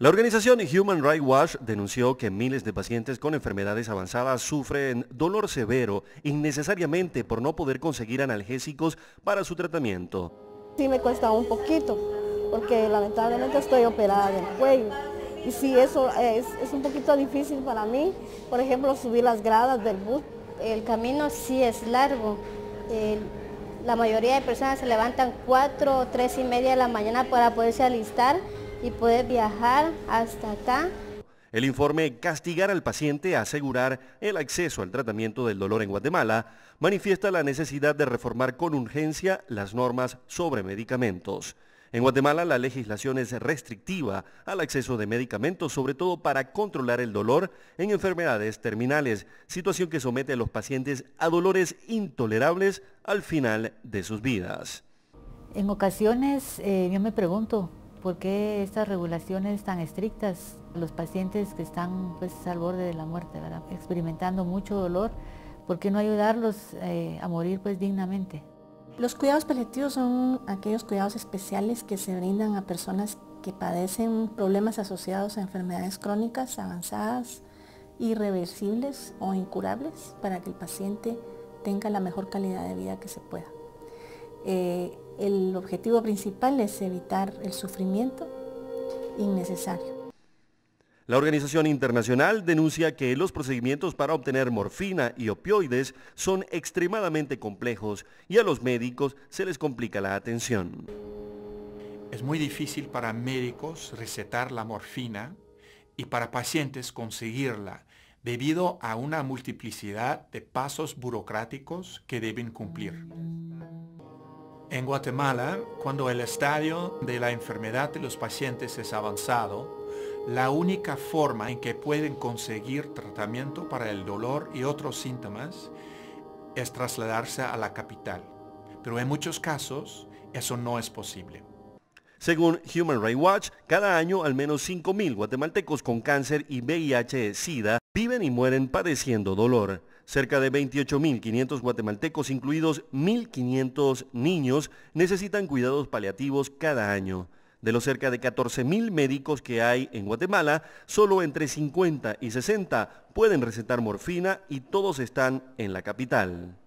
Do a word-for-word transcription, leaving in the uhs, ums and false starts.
La organización Human Rights Watch denunció que miles de pacientes con enfermedades avanzadas sufren dolor severo innecesariamente por no poder conseguir analgésicos para su tratamiento. Sí me cuesta un poquito, porque lamentablemente estoy operada del cuello. Y sí, eso es, es un poquito difícil para mí. Por ejemplo, subir las gradas del bus. El camino sí es largo. El... La mayoría de personas se levantan cuatro o tres y media de la mañana para poderse alistar y poder viajar hasta acá. El informe Castigar al paciente a asegurar el acceso al tratamiento del dolor en Guatemala manifiesta la necesidad de reformar con urgencia las normas sobre medicamentos. En Guatemala la legislación es restrictiva al acceso de medicamentos, sobre todo para controlar el dolor en enfermedades terminales, situación que somete a los pacientes a dolores intolerables al final de sus vidas. En ocasiones eh, yo me pregunto por qué estas regulaciones tan estrictas, los pacientes que están pues, al borde de la muerte, ¿verdad? Experimentando mucho dolor, ¿por qué no ayudarlos eh, a morir pues, dignamente? Los cuidados paliativos son aquellos cuidados especiales que se brindan a personas que padecen problemas asociados a enfermedades crónicas, avanzadas, irreversibles o incurables, para que el paciente tenga la mejor calidad de vida que se pueda. Eh, el objetivo principal es evitar el sufrimiento innecesario. La organización internacional denuncia que los procedimientos para obtener morfina y opioides son extremadamente complejos y a los médicos se les complica la atención. Es muy difícil para médicos recetar la morfina y para pacientes conseguirla debido a una multiplicidad de pasos burocráticos que deben cumplir. En Guatemala, cuando el estadio de la enfermedad de los pacientes es avanzado, la única forma en que pueden conseguir tratamiento para el dolor y otros síntomas es trasladarse a la capital, pero en muchos casos eso no es posible. Según Human Rights Watch, cada año al menos cinco mil guatemaltecos con cáncer y V I H-Sida viven y mueren padeciendo dolor. Cerca de veintiocho mil quinientos guatemaltecos, incluidos mil quinientos niños, necesitan cuidados paliativos cada año. De los cerca de catorce mil médicos que hay en Guatemala, solo entre cincuenta y sesenta pueden recetar morfina y todos están en la capital.